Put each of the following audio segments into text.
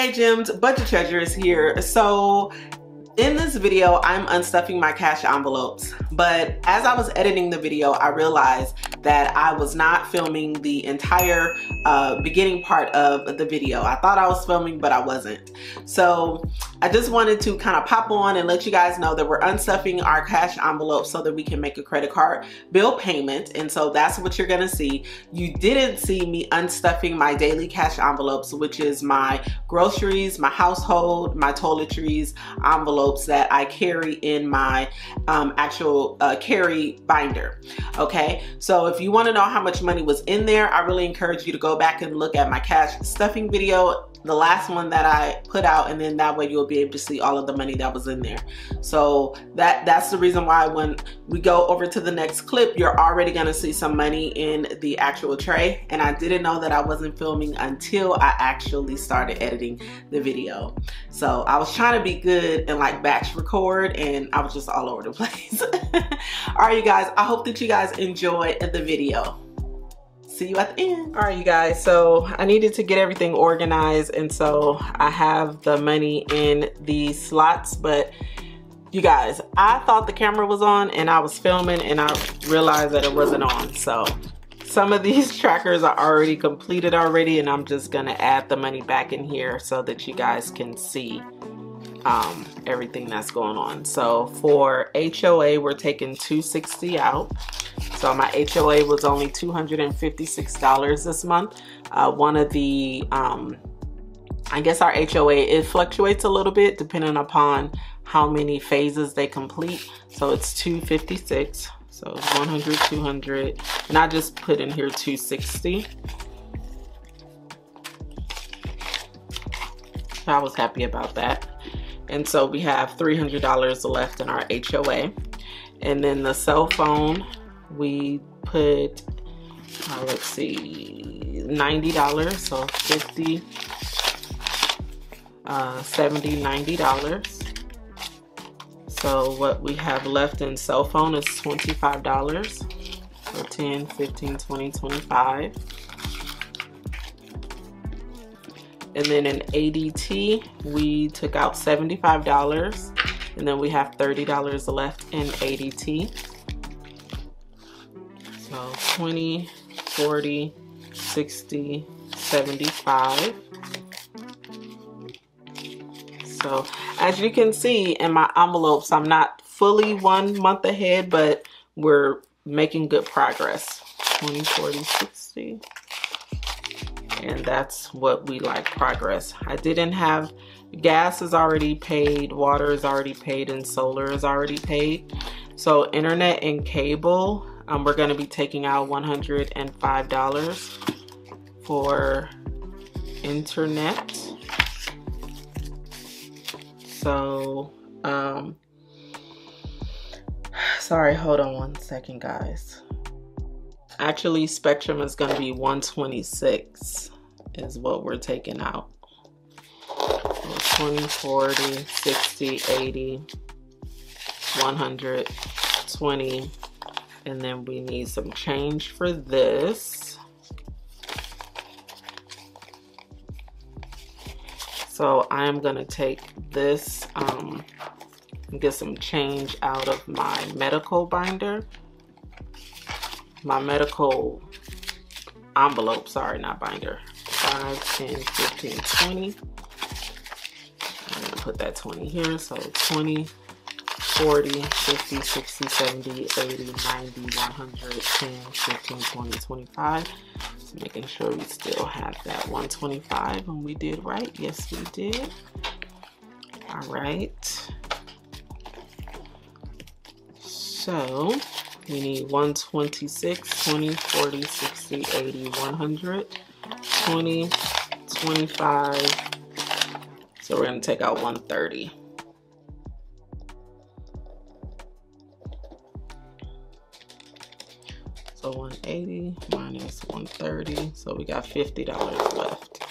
Hey Gems, Budget Treasures here. So in this video, I'm unstuffing my cash envelopes, but as I was editing the video, I realized that I was not filming the entire beginning part of the video. I thought I was filming, but I wasn't. So I just wanted to kind of pop on and let you guys know that we're unstuffing our cash envelope so that we can make a credit card bill payment. And so that's what you're gonna see. You didn't see me unstuffing my daily cash envelopes, which is my groceries, my household, my toiletries envelope that I carry in my actual carry binder. Okay, so if you want to know how much money was in there, I really encourage you to go back and look at my cash stuffing video, the last one that I put out, and then that way you'll be able to see all of the money that was in there. So that's the reason why when we go over to the next clip, you're already going to see some money in the actual tray. And I didn't know that I wasn't filming until I actually started editing the video. So I was trying to be good and like batch record, and I was just all over the place. All right, you guys, I hope that you guys enjoyed the video. See you at the end. All right, you guys, so I needed to get everything organized, and so I have the money in the slots. But you guys, I thought the camera was on and I was filming, and I realized that it wasn't on. So some of these trackers are already completed already, and I'm just gonna add the money back in here so that you guys can see everything that's going on. So for HOA, we're taking $260 out. So my HOA was only $256 this month. One of the, I guess our HOA, it fluctuates a little bit depending upon how many phases they complete. So it's $256. So 100, 200, and I just put in here $260. I was happy about that. And so we have $300 left in our HOA. And then the cell phone, we put, let's see, $90, so 50, 70, $90. So what we have left in cell phone is $25. So 10, 15, 20, 25. And then in ADT, we took out $75, and then we have $30 left in ADT. So 20, 40, 60, 75. So as you can see in my envelopes, I'm not fully 1 month ahead, but we're making good progress. 20, 40, 60. And that's what we like, progress. I didn't have, gas is already paid, water is already paid, and solar is already paid. So internet and cable, we're gonna be taking out $105 for internet. So, sorry, hold on one second, guys. Actually, Spectrum is gonna be $126 is what we're taking out. So 20, 40, 60, 80, 100, 20, and then we need some change for this. So I'm gonna take this and get some change out of my medical binder. My medical envelope, sorry, not binder. 5, 10, 15, 20. I'm gonna put that 20 here. So 20, 40, 50, 60, 70, 80, 90, 110, 15, 20, 25. Just making sure we still have that 125, and we did right. Yes, we did. All right. So we need 126, 20, 40, 60, 80, 100, 20, 25. So we're going to take out 130. So 180 minus 130. So we got $50 left.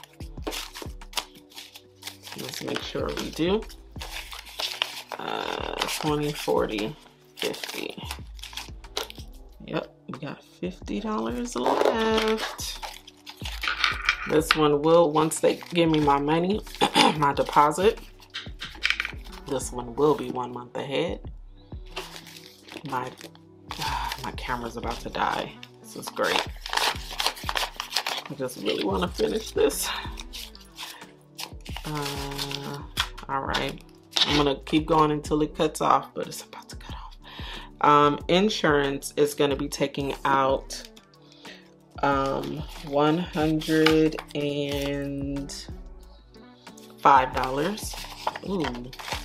Let's make sure we do. 20, 40, 50. Yep, we got $50 left. This one will, once they give me my money, my deposit, this one will be 1 month ahead. My camera's about to die. This is great. I just really want to finish this. All right. I'm going to keep going until it cuts off, but it's about to cut off. Insurance is going to be taking out $105. Ooh,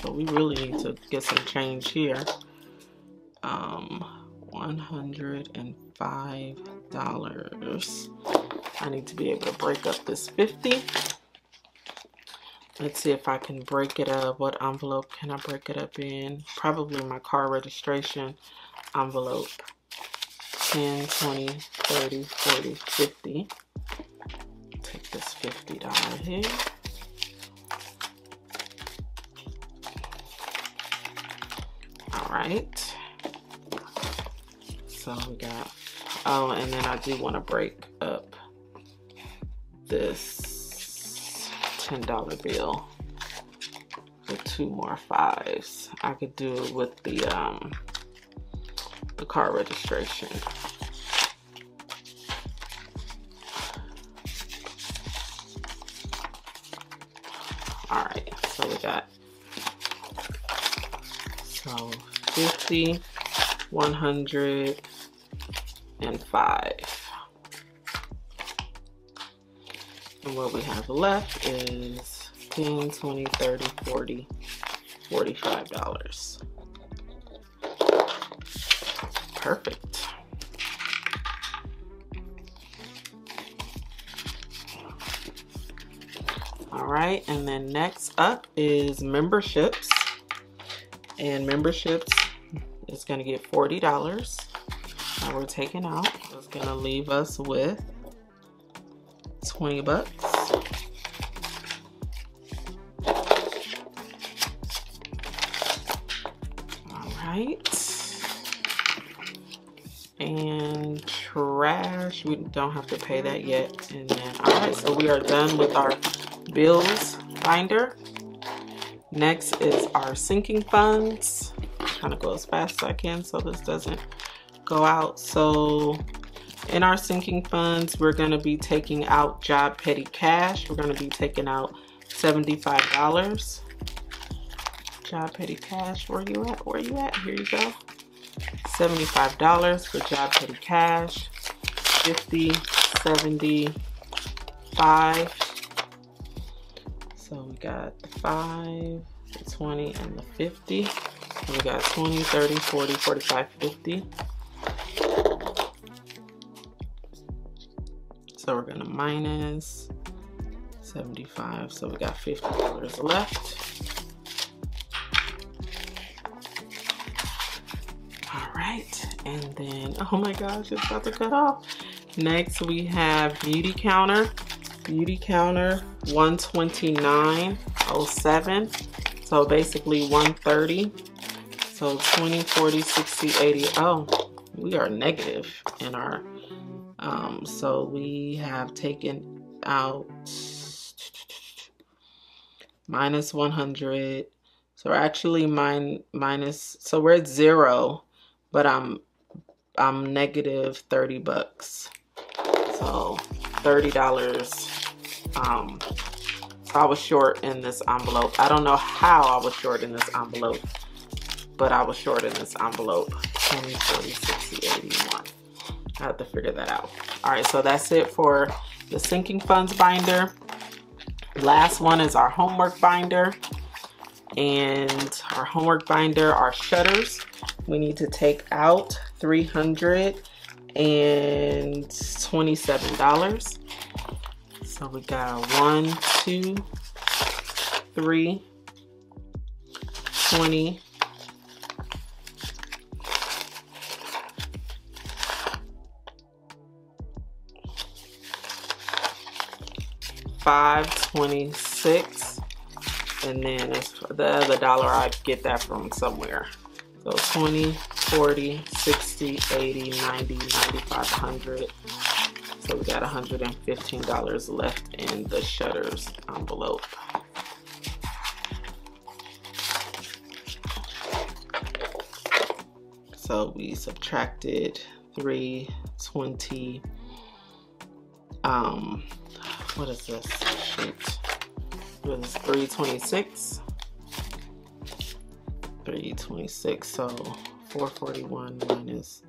so we really need to get some change here. $105. I need to be able to break up this 50. Let's see if I can break it up. What envelope can I break it up in? Probably my car registration envelope. 10, 20, 30, 40, 50. Take this $50 here. All right. So we got, oh, and then I do want to break up this $10 bill with 2 more 5s. I could do it with the car registration. All right, so we got 50, 100. And 5. And what we have left is 10, 20, 30, 40, $45. Perfect. All right, and then next up is memberships. And memberships is going to get $40. We're taking out. It's gonna leave us with 20 bucks. All right. And trash, we don't have to pay that yet. And then, all right, so we are done with our bills binder. Next is our sinking funds. Kind of go as fast as I can so this doesn't go out. So in our sinking funds, we're going to be taking out job petty cash. We're going to be taking out $75. Job petty cash, where you at? Where you at? Here you go. $75 for job petty cash. 50, 75. So we got the 5, the 20, and the 50. So we got 20, 30, 40, 45, 50. So we're gonna minus 75, so we got $50 left. All right, and then, oh my gosh, it's about to cut off. Next we have beauty counter. Beauty counter, $129.07. So basically $130. So 20, 40, 60, 80. Oh, we are negative in our, so we have taken out minus 100. So we're actually minus, so we're at 0, but I'm negative 30 bucks. So $30. So I was short in this envelope. I don't know how I was short in this envelope, but I was short in this envelope. 20, 40, 60, 81. I have to figure that out. All right, so that's it for the sinking funds binder. Last one is our homework binder. And our homework binder, our shutters, we need to take out $327. So we got 1, 2, 3, 20. 526, and then it's the other dollar, I get that from somewhere. So 20, 40, 60, 80, 90, 95, 100, So we got $115 left in the shutters envelope. So we subtracted $320. What is this? Shoot. It was $326. $326. So 441 minus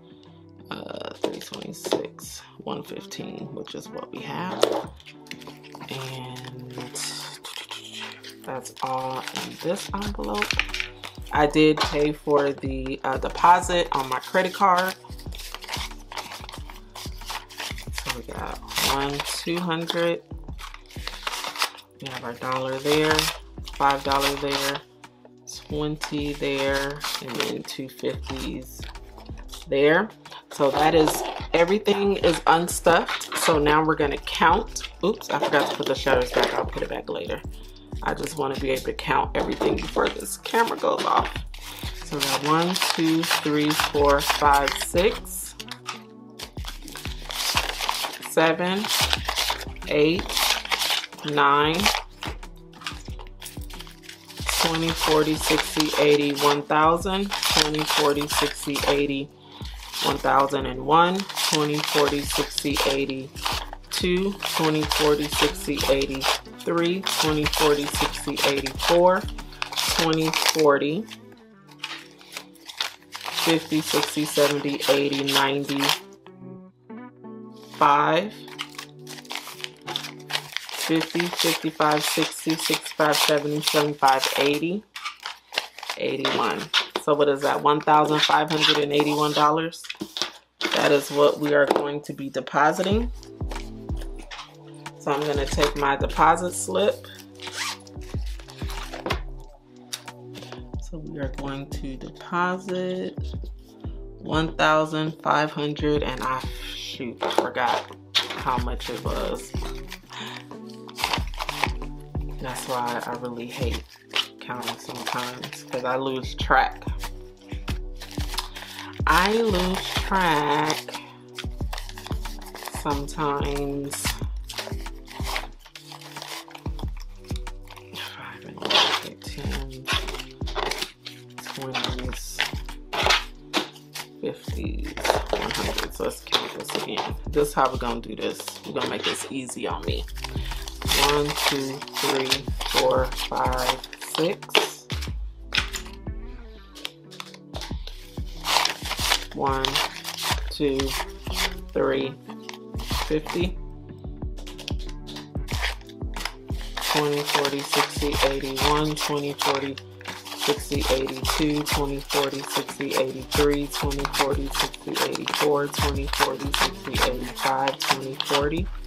326, 115, which is what we have. And that's all in this envelope. I did pay for the deposit on my credit card. So we got $200. We have our dollar there, $5 there, $20 there, and then $2.50s there. So that is, everything is unstuffed. So now we're gonna count. Oops, I forgot to put the shutters back. I'll put it back later. I just wanna be able to count everything before this camera goes off. So we got 1, 2, 3, 4, 5, 6, 7, 8, 9, 20, 40, 60, 80, 1,000, 20, 40, 60, 80, 1,001, 20, 40, 60, 80, 2, 20, 40, 60, 83, 20, 40, 60, 84, 20, 40, 50, 60, 70, 80, 90, 5, 50, 55, 60, 65, 70, 75, 80, 81. So what is that? $1,581. That is what we are going to be depositing. So I'm going to take my deposit slip. So we are going to deposit $1,500, and I forgot how much it was. That's why I really hate counting sometimes, because I lose track. I lose track sometimes. 5, 8, 10, 20s, 50s, 100s. So let's count this again. This is how we're gonna do this. We're gonna make this easy on me. 1, 2, 3, 4, 5, 6. 1, 2, 3, 50. 20, 40, 60, 81, 20, 40, 60, 82, 20, 40, 60, 83, 20, 40, 60, 84, 20, 40, 60, 85, 20, 40.